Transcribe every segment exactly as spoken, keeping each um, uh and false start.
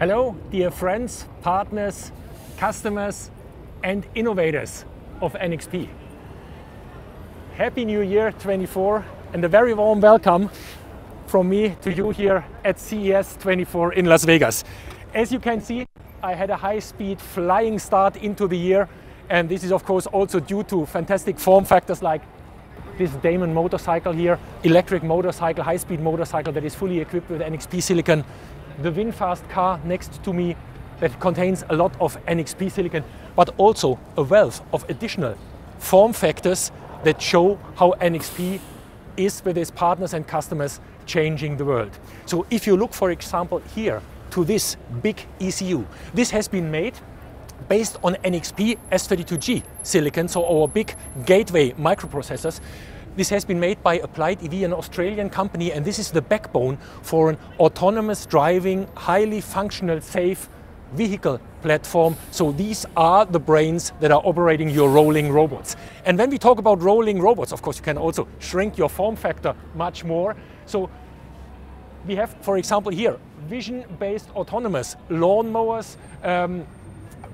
Hello, dear friends, partners, customers and innovators of N X P. Happy New Year twenty-four and a very warm welcome from me to you here at C E S twenty-four in Las Vegas. As you can see, I had a high-speed flying start into the year, and this is of course also due to fantastic form factors like this Daemon motorcycle here, electric motorcycle, high-speed motorcycle that is fully equipped with N X P silicon. The WinFast car next to me that contains a lot of N X P silicon, but also a wealth of additional form factors that show how N X P is with its partners and customers changing the world. So if you look, for example, here to this big E C U, this has been made based on N X P S thirty-two G silicon, so our big gateway microprocessors. This has been made by Applied E V, an Australian company, and this is the backbone for an autonomous driving, highly functional, safe vehicle platform. So these are the brains that are operating your rolling robots. And when we talk about rolling robots, of course, you can also shrink your form factor much more. So we have, for example, here, vision-based autonomous lawnmowers, um,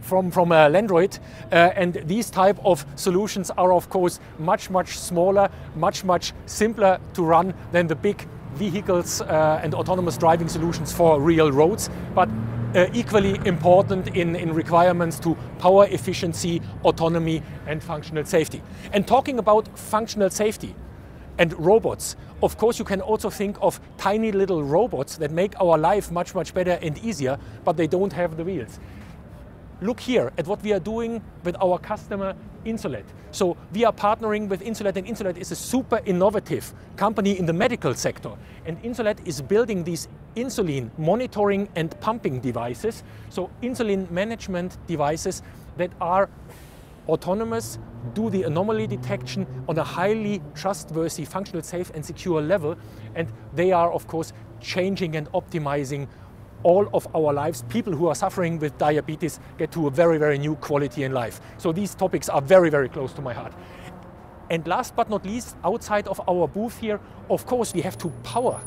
from, from uh, Landroid, uh, and these type of solutions are of course much, much smaller, much, much simpler to run than the big vehicles uh, and autonomous driving solutions for real roads, but uh, equally important in, in requirements to power efficiency, autonomy and functional safety. And talking about functional safety and robots, of course you can also think of tiny little robots that make our life much, much better and easier, but they don't have the wheels. Look here at what we are doing with our customer Insulet. So we are partnering with Insulet, and Insulet is a super innovative company in the medical sector. And Insulet is building these insulin monitoring and pumping devices, so insulin management devices that are autonomous, do the anomaly detection on a highly trustworthy, functional, safe and secure level. And they are, of course, changing and optimizing all of our lives. People who are suffering with diabetes get to a very, very new quality in life. So these topics are very, very close to my heart. And last but not least, outside of our booth here, of course, we have to power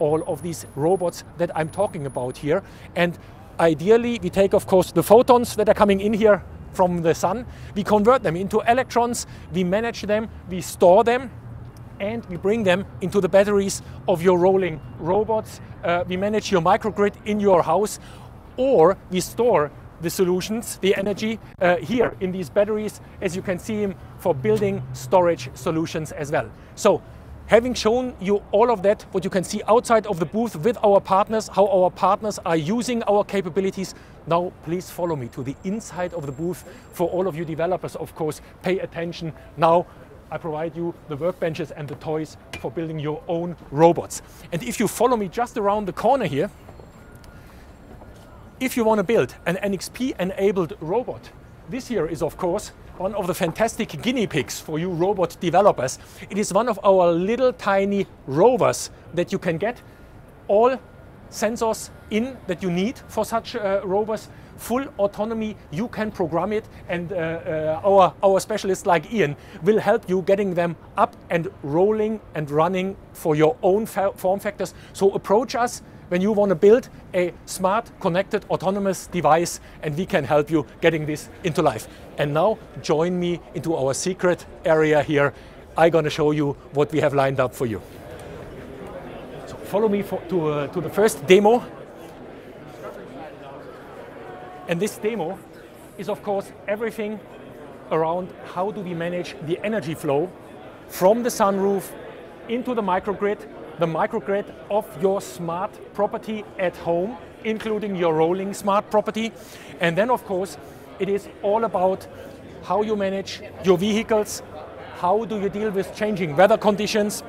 all of these robots that I'm talking about here. And ideally, we take, of course, the photons that are coming in here from the sun, we convert them into electrons, we manage them, we store them, and we bring them into the batteries of your rolling robots. Uh, we manage your microgrid in your house, or we store the solutions, the energy, uh, here in these batteries, as you can see, for building storage solutions as well. So, having shown you all of that, what you can see outside of the booth with our partners, how our partners are using our capabilities, now please follow me to the inside of the booth. For all of you developers, of course, pay attention now. I provide you the workbenches and the toys for building your own robots. And if you follow me just around the corner here, if you want to build an N X P-enabled robot, this here is, of course, one of the fantastic guinea pigs for you robot developers. It is one of our little tiny rovers that you can get. All sensors in that you need for such uh, rovers, full autonomy, you can program it, and uh, uh, our, our specialists like Ian will help you getting them up and rolling and running for your own fa form factors. So approach us when you want to build a smart, connected, autonomous device, and we can help you getting this into life. And now join me into our secret area here. I'm going to show you what we have lined up for you. So follow me for, to, uh, to the first demo. And this demo is, of course, everything around how do we manage the energy flow from the sunroof into the microgrid, the microgrid of your smart property at home, including your rolling smart property. And then, of course, it is all about how you manage your vehicles, how do you deal with changing weather conditions,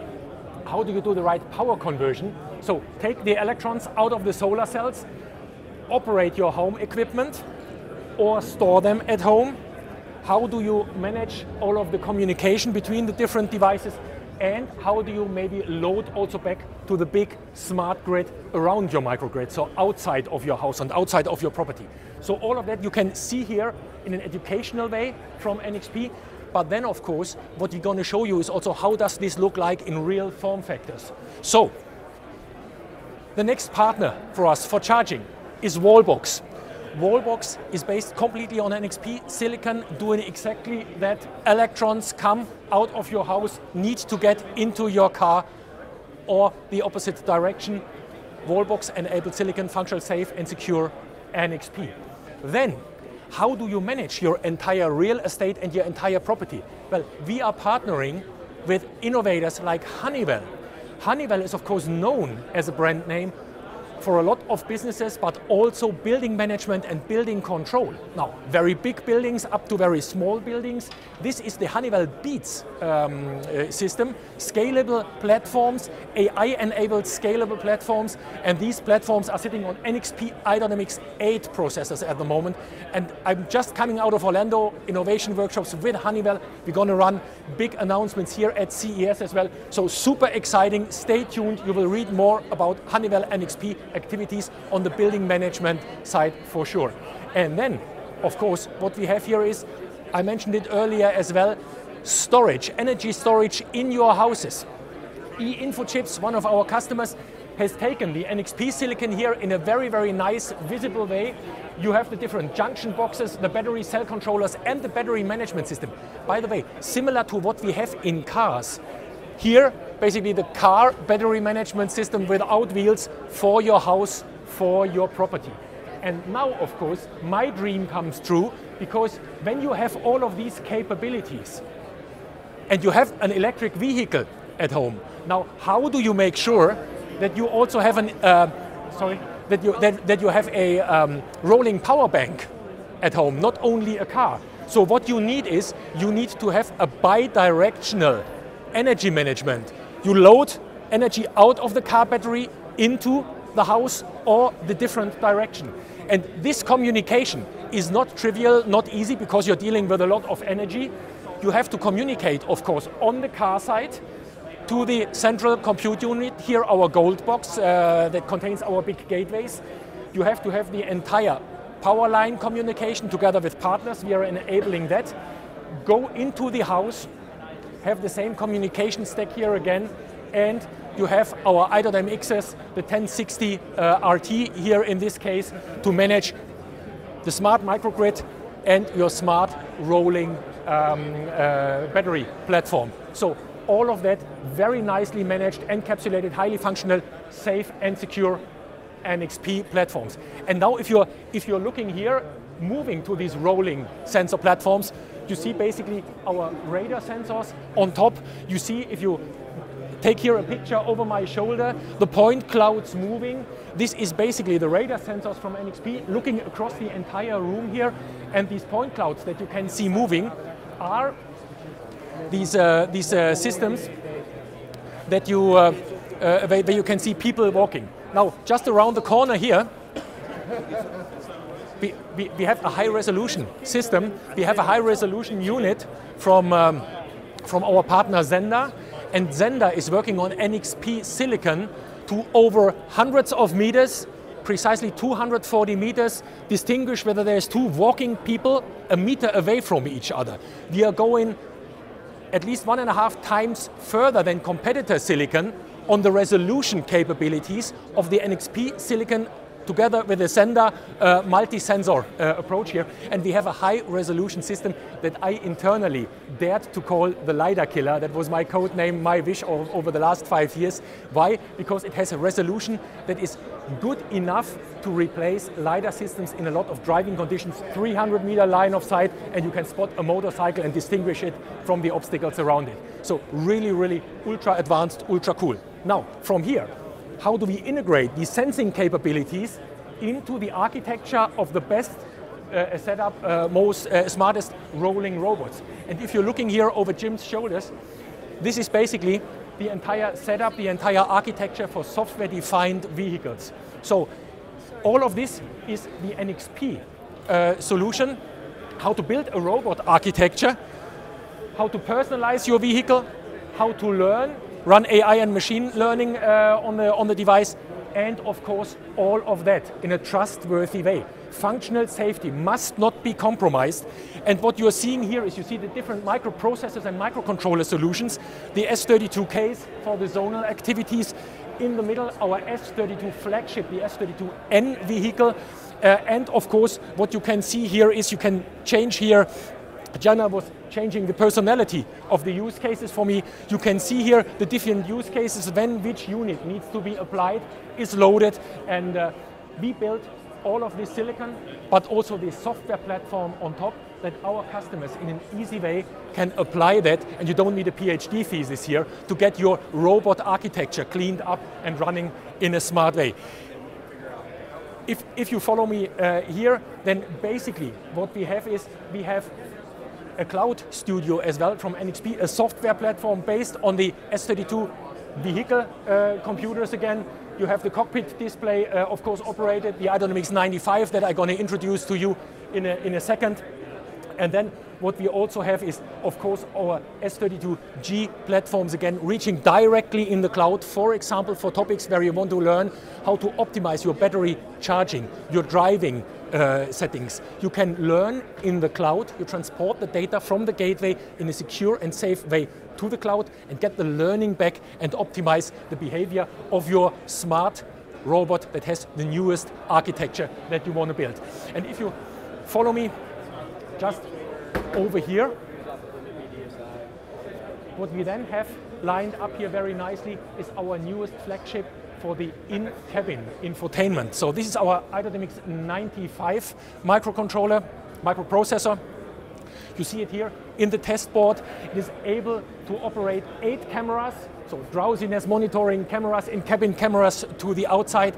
how do you do the right power conversion. So take the electrons out of the solar cells, operate your home equipment or store them at home. How do you manage all of the communication between the different devices, and how do you maybe load also back to the big smart grid around your microgrid, so outside of your house and outside of your property. So all of that you can see here in an educational way from N X P, but then of course what we're going to show you is also how does this look like in real form factors. So the next partner for us for charging is Wallbox. Wallbox is based completely on N X P silicon, doing exactly that. Electrons come out of your house, need to get into your car, or the opposite direction. Wallbox enabled silicon, functional, safe and secure N X P. Then, how do you manage your entire real estate and your entire property? Well, we are partnering with innovators like Honeywell. Honeywell is of course known as a brand name for a lot of businesses, but also building management and building control. Now, very big buildings up to very small buildings. This is the Honeywell Beats um, uh, system, scalable platforms, A I-enabled scalable platforms, and these platforms are sitting on N X P iDynamics eight processors at the moment. And I'm just coming out of Orlando, innovation workshops with Honeywell. We're going to run big announcements here at C E S as well. So super exciting, stay tuned. You will read more about Honeywell N X P activities on the building management side for sure. And then, of course, what we have here is, I mentioned it earlier as well, storage, energy storage in your houses. E-Infochips, one of our customers, has taken the N X P silicon here in a very, very nice, visible way. You have the different junction boxes, the battery cell controllers, and the battery management system. By the way, similar to what we have in cars. Here, basically the car battery management system without wheels for your house, for your property. And now, of course, my dream comes true, because when you have all of these capabilities and you have an electric vehicle at home, now how do you make sure that you also have an uh, sorry that you that, that you have a um, rolling power bank at home, not only a car? So what you need is you need to have a bi-directional energy management. You load energy out of the car battery into the house or the different direction. And this communication is not trivial, not easy, because you're dealing with a lot of energy. You have to communicate, of course, on the car side to the central compute unit, here our gold box uh, that contains our big gateways. You have to have the entire power line communication together with partners. We are enabling that. Go into the house, have the same communication stack here again, and you have our iDynamics, the ten sixty uh, R T here in this case, to manage the smart microgrid and your smart rolling um, uh, battery platform. So all of that very nicely managed, encapsulated, highly functional, safe and secure N X P platforms. And now if you're, if you're looking here, moving to these rolling sensor platforms, you see basically our radar sensors on top. You see, if you take here a picture over my shoulder, the point clouds moving. This is basically the radar sensors from N X P looking across the entire room here. And these point clouds that you can see moving are these, uh, these uh, systems that you, uh, uh, where you can see people walking. Now, just around the corner here, We, we, we have a high-resolution system. We have a high-resolution unit from, um, from our partner Zenda, and Zenda is working on N X P silicon to over hundreds of meters, precisely two hundred forty meters, distinguish whether there's two walking people a meter away from each other. We are going at least one and a half times further than competitor silicon on the resolution capabilities of the N X P silicon, together with the Zenda uh, multi-sensor uh, approach here. And we have a high-resolution system that I internally dared to call the LiDAR killer. That was my code name, my wish over, over the last five years. Why? Because it has a resolution that is good enough to replace LiDAR systems in a lot of driving conditions, three hundred meter line of sight, and you can spot a motorcycle and distinguish it from the obstacles around it. So really, really ultra-advanced, ultra-cool. Now, from here, how do we integrate these sensing capabilities into the architecture of the best uh, setup, uh, most uh, smartest rolling robots? And if you're looking here over Jim's shoulders, this is basically the entire setup, the entire architecture for software-defined vehicles. So all of this is the N X P uh, solution, how to build a robot architecture, how to personalize your vehicle, how to learn, run A I and machine learning uh, on, the, on the device, and of course all of that in a trustworthy way. Functional safety must not be compromised, and what you're seeing here is you see the different microprocessors and microcontroller solutions, the S thirty-two Ks for the zonal activities, in the middle our S thirty-two flagship, the S thirty-two N vehicle. Uh, and of course, what you can see here is you can change here. Jana was changing the personality of the use cases for me. You can see here the different use cases when which unit needs to be applied, is loaded, and uh, we built all of this silicon, but also the software platform on top that our customers in an easy way can apply that, and you don't need a PhD thesis here to get your robot architecture cleaned up and running in a smart way. If, if you follow me uh, here, then basically what we have is we have a cloud studio as well from N X P, a software platform based on the S thirty-two vehicle uh, computers again. You have the cockpit display, uh, of course, operated, the iDynamics ninety-five that I'm going to introduce to you in a, in a second. And then what we also have is, of course, our S thirty-two G platforms, again, reaching directly in the cloud, for example, for topics where you want to learn how to optimize your battery charging, your driving uh, settings. You can learn in the cloud, you transport the data from the gateway in a secure and safe way to the cloud and get the learning back and optimize the behavior of your smart robot that has the newest architecture that you want to build. And if you follow me, just over here, what we then have lined up here very nicely is our newest flagship for the in-cabin infotainment. So this is our iDynamics ninety-five microcontroller, microprocessor. You see it here in the test board. It is able to operate eight cameras, so drowsiness monitoring cameras, in-cabin cameras to the outside.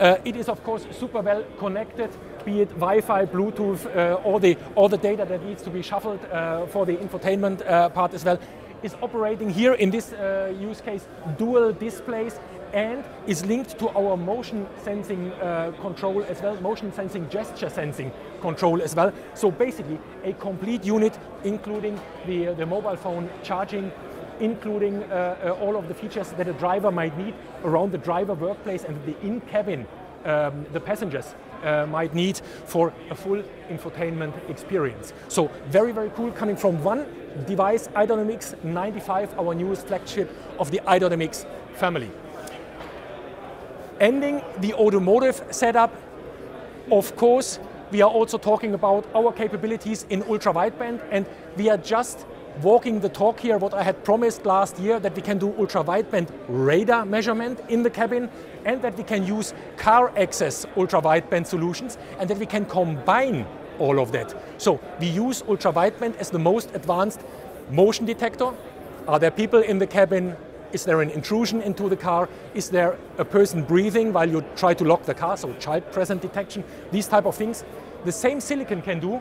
Uh, it is, of course, super well connected, be it Wi-Fi, Bluetooth, uh, all the, all the data that needs to be shuffled uh, for the infotainment uh, part as well, is operating here in this uh, use case dual displays and is linked to our motion sensing uh, control as well, motion sensing, gesture sensing control as well. So basically a complete unit, including the, the mobile phone charging, including uh, uh, all of the features that a driver might need around the driver workplace and the in-cabin, um, the passengers Uh, might need for a full infotainment experience. So very, very cool, coming from one device, iDynamics ninety-five, our newest flagship of the iDynamics family. Ending the automotive setup, of course, we are also talking about our capabilities in ultra-wideband, and we are just walking the talk here, what I had promised last year, that we can do ultra-wideband radar measurement in the cabin, and that we can use car access ultra-wideband solutions, and that we can combine all of that. So we use ultra-wideband as the most advanced motion detector. Are there people in the cabin? Is there an intrusion into the car? Is there a person breathing while you try to lock the car? So child present detection, these type of things. The same silicon can do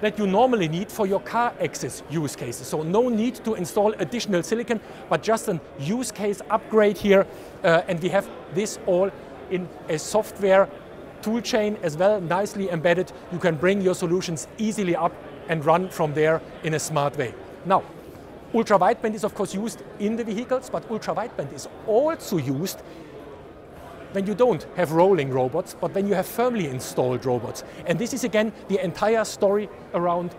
that you normally need for your car access use cases. So no need to install additional silicon, but just a use case upgrade here. Uh, and we have this all in a software toolchain as well, nicely embedded. You can bring your solutions easily up and run from there in a smart way. Now, ultra-wideband is of course used in the vehicles, but ultra-wideband is also used when you don't have rolling robots, but when you have firmly installed robots. And this is again the entire story around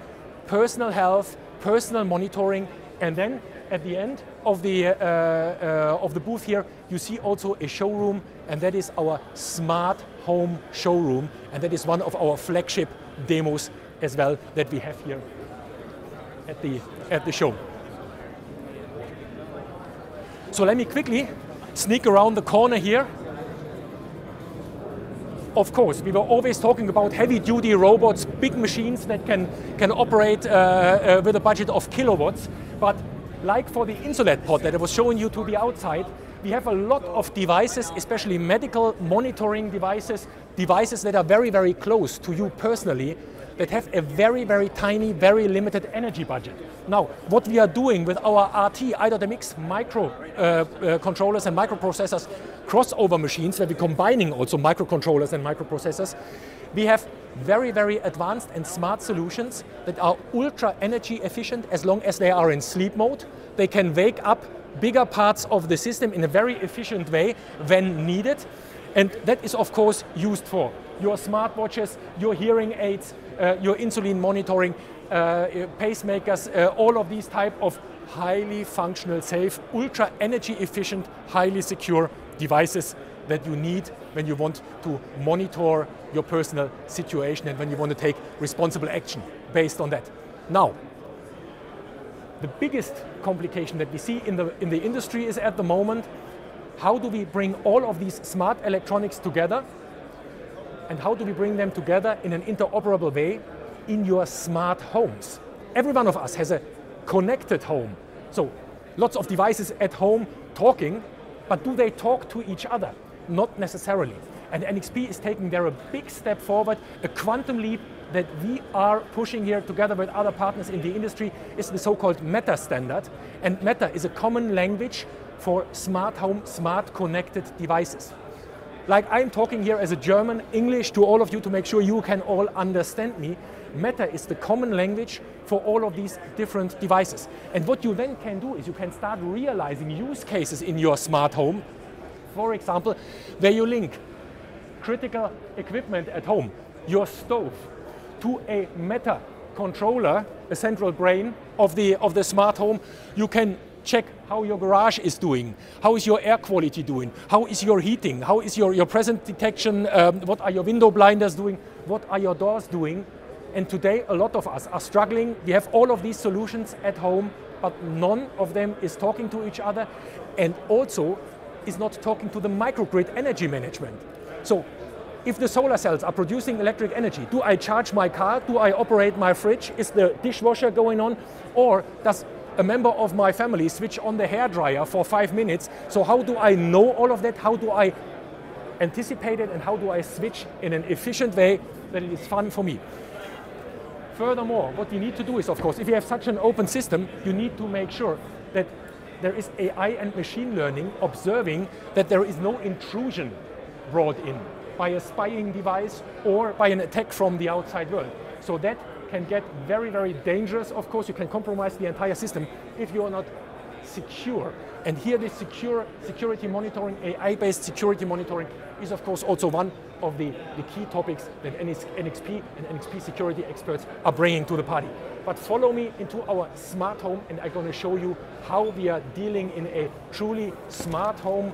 personal health, personal monitoring, and then at the end of the, uh, uh, of the booth here, you see also a showroom, and that is our smart home showroom, and that is one of our flagship demos as well that we have here at the, at the show. So let me quickly sneak around the corner here. Of course, we were always talking about heavy-duty robots, big machines that can, can operate uh, uh, with a budget of kilowatts. But like for the Insulet pod that I was showing you to the outside, we have a lot of devices, especially medical monitoring devices, devices that are very, very close to you personally, that have a very, very tiny, very limited energy budget. Now, what we are doing with our R T iDynamics micro uh, uh, controllers and microprocessors, crossover machines, where we're combining also microcontrollers and microprocessors, we have very, very advanced and smart solutions that are ultra energy efficient as long as they are in sleep mode. They can wake up bigger parts of the system in a very efficient way when needed. And that is, of course, used for your smartwatches, your hearing aids, uh, your insulin monitoring, uh, pacemakers, uh, all of these type of highly functional, safe, ultra energy efficient, highly secure devices that you need when you want to monitor your personal situation and when you want to take responsible action based on that. Now, the biggest complication that we see in the, in the industry is at the moment, how do we bring all of these smart electronics together and how do we bring them together in an interoperable way in your smart homes? Every one of us has a connected home. So lots of devices at home talking, but do they talk to each other? Not necessarily. And N X P is taking there a big step forward, a quantum leap that we are pushing here together with other partners in the industry is the so-called Meta standard. And Meta is a common language for smart home, smart connected devices. Like I'm talking here as a German, English to all of you to make sure you can all understand me. Meta is the common language for all of these different devices. And what you then can do is you can start realizing use cases in your smart home. For example, where you link critical equipment at home, your stove, to a Meta controller, a central brain of the, of the smart home. You can check how your garage is doing, how is your air quality doing, how is your heating, how is your, your presence detection, um, what are your window blinders doing, what are your doors doing. And today, a lot of us are struggling. We have all of these solutions at home, but none of them is talking to each other and also is not talking to the microgrid energy management. So if the solar cells are producing electric energy, do I charge my car? Do I operate my fridge? Is the dishwasher going on? Or does a member of my family switch on the hairdryer for five minutes? So how do I know all of that? How do I anticipate it? And how do I switch in an efficient way that it is fun for me? Furthermore, what you need to do is, of course, if you have such an open system, you need to make sure that there is A I and machine learning observing that there is no intrusion brought in by a spying device or by an attack from the outside world. So that can get very, very dangerous. Of course, you can compromise the entire system if you are not secure. And here the secure security monitoring, A I-based security monitoring is, of course, also one of the, the key topics that N X P and N X P security experts are bringing to the party. But follow me into our smart home and I'm going to show you how we are dealing in a truly smart home.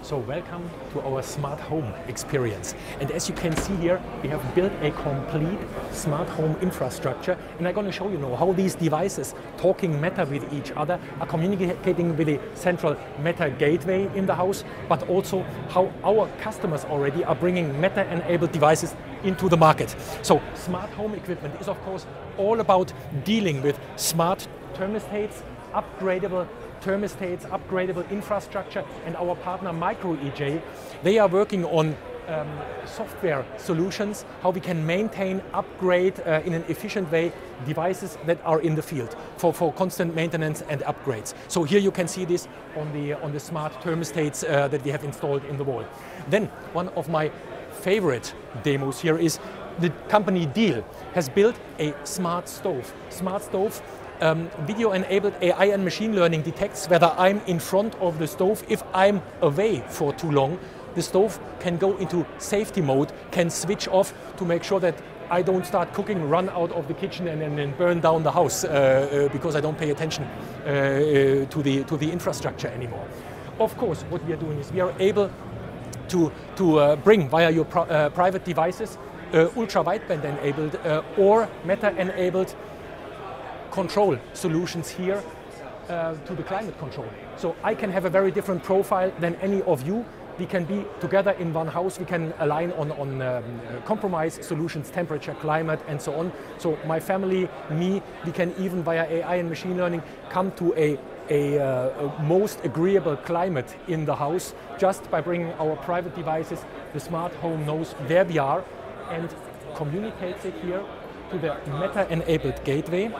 So welcome to our smart home experience. And as you can see here, we have built a complete smart home infrastructure. And I'm going to show you now how these devices talking Meta with each other are communicating with the central Meta gateway in the house, but also how our customers already are bringing Meta-enabled devices into the market. So smart home equipment is, of course, all about dealing with smart thermostats, upgradable thermostats, upgradable infrastructure, and our partner Micro E J, they are working on um, software solutions, how we can maintain, upgrade uh, in an efficient way devices that are in the field for, for constant maintenance and upgrades. So here you can see this on the, on the smart thermostats uh, that we have installed in the wall. Then one of my favorite demos here is the company Diehl has built a smart stove. Smart stove Um, video-enabled A I and machine learning detects whether I'm in front of the stove. If I'm away for too long, the stove can go into safety mode, can switch off to make sure that I don't start cooking, run out of the kitchen and then burn down the house uh, uh, because I don't pay attention uh, uh, to, the, to the infrastructure anymore. Of course, what we are doing is we are able to, to uh, bring via your pri uh, private devices uh, ultra-wideband-enabled uh, or Meta-enabled control solutions here uh, to the climate control. So I can have a very different profile than any of you. We can be together in one house. We can align on, on um, compromise solutions, temperature, climate, and so on. So my family, me, we can even via A I and machine learning come to a, a, uh, a most agreeable climate in the house just by bringing our private devices. The smart home knows where we are and communicates it here to the Meta-enabled gateway.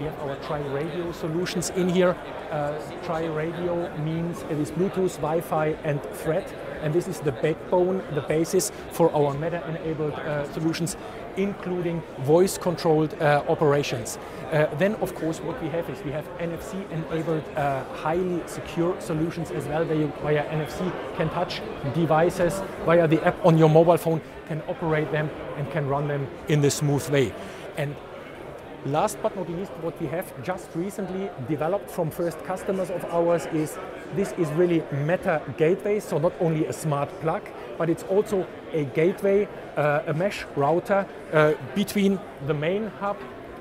We have our tri-radio solutions in here. Uh, tri-radio means it is Bluetooth, Wi-Fi, and Thread. And this is the backbone, the basis for our Meta-enabled uh, solutions, including voice-controlled uh, operations. Uh, then, of course, what we have is we have N F C-enabled uh, highly secure solutions as well, where you via N F C can touch devices via the app on your mobile phone, can operate them and can run them in the smooth way. And Last but not least, what we have just recently developed from first customers of ours is this is really meta gateway. So not only a smart plug, but it's also a gateway, uh, a mesh router uh, between the main hub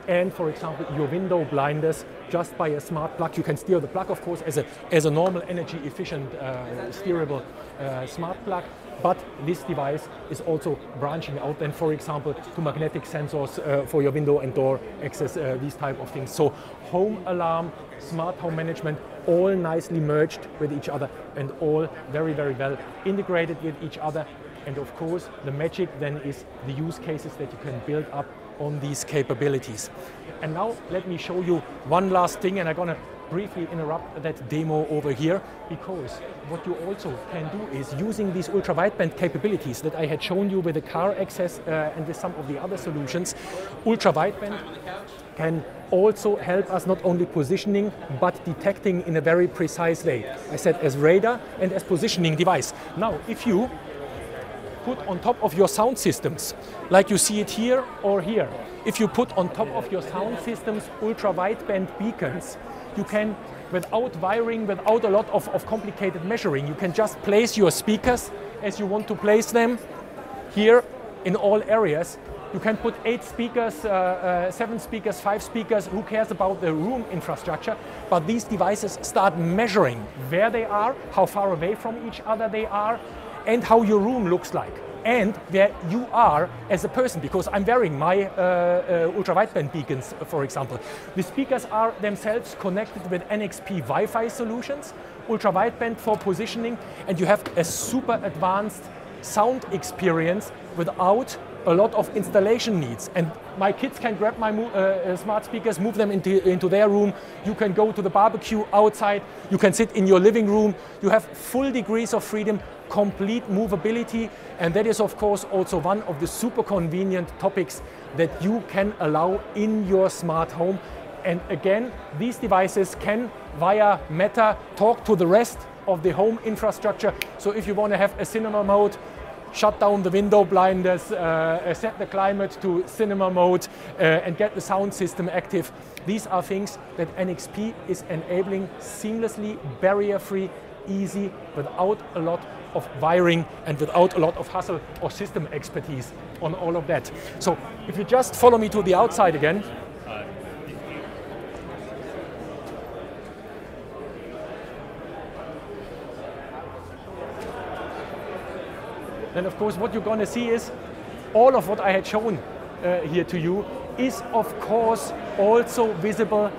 and, for example, your window blinders. Just by a smart plug, you can steer the plug, of course, as a as a normal energy efficient uh, steerable uh, smart plug. But this device is also branching out then, for example, to magnetic sensors uh, for your window and door access, uh, these type of things. So home alarm, smart home management, all nicely merged with each other and all very, very well integrated with each other. And of course, the magic then is the use cases that you can build up on these capabilities. And now let me show you one last thing, and I'm gonna briefly interrupt that demo over here, because what you also can do is, using these ultra wideband capabilities that I had shown you with the car access uh, and with some of the other solutions, ultra wideband can also help us not only positioning but detecting in a very precise way. I said as radar and as positioning device. Now if you put on top of your sound systems, like you see it here or here, if you put on top of your sound systems ultra wideband beacons, you can, without wiring, without a lot of, of complicated measuring, you can just place your speakers as you want to place them here in all areas. You can put eight speakers, uh, uh, seven speakers, five speakers, who cares about the room infrastructure? But these devices start measuring where they are, how far away from each other they are, and how your room looks like, and where you are as a person, because I'm wearing my uh, uh, ultra-wideband beacons, for example. The speakers are themselves connected with N X P Wi-Fi solutions, ultra-wideband for positioning, and you have a super advanced sound experience without a lot of installation needs. And my kids can grab my mo uh, smart speakers, move them into, into their room. You can go to the barbecue outside. You can sit in your living room. You have full degrees of freedom, complete movability. And that is, of course, also one of the super convenient topics that you can allow in your smart home. And again, these devices can, via Meta, talk to the rest of the home infrastructure. So if you want to have a cinema mode, shut down the window blinders, uh, set the climate to cinema mode, uh, and get the sound system active. These are things that N X P is enabling seamlessly, barrier-free, easy, without a lot of wiring and without a lot of hustle or system expertise on all of that. So if you just follow me to the outside again, then of course what you're going to see is all of what I had shown uh, here to you is of course also visible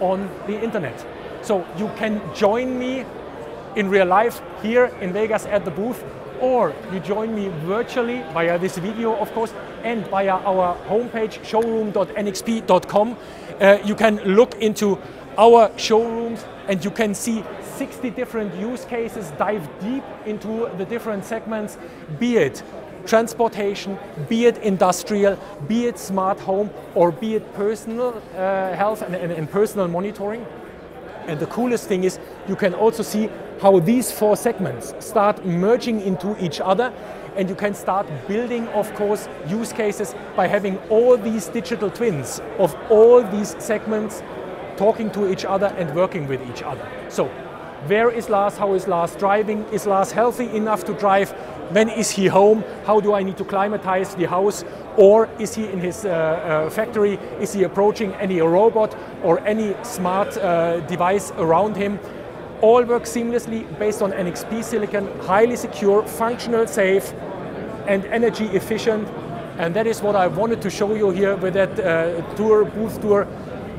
on the internet. So you can join me in real life here in Vegas at the booth, or you join me virtually via this video, of course, and via our homepage showroom dot N X P dot com. Uh, you can look into our showrooms and you can see sixty different use cases, dive deep into the different segments, be it transportation, be it industrial, be it smart home, or be it personal uh, health and, and, and personal monitoring. And the coolest thing is you can also see how these four segments start merging into each other, and you can start building, of course, use cases by having all these digital twins of all these segments talking to each other and working with each other. So, where is Lars? How is Lars driving? Is Lars healthy enough to drive? When is he home? How do I need to climatize the house? Or is he in his uh, uh, factory? Is he approaching any robot or any smart uh, device around him? All work seamlessly based on N X P silicon, highly secure, functional, safe, and energy efficient. And that is what I wanted to show you here with that uh, tour, booth tour.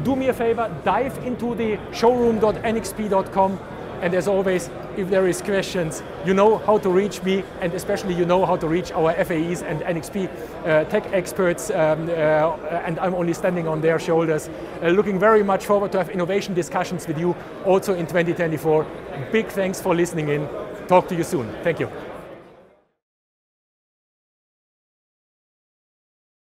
Do me a favor, dive into the showroom dot N X P dot com. And as always, if there is questions, you know how to reach me, and especially you know how to reach our F A Es and N X P uh, tech experts, um, uh, and I'm only standing on their shoulders. Uh, looking very much forward to have innovation discussions with you also in twenty twenty-four. Big thanks for listening in. Talk to you soon. Thank you.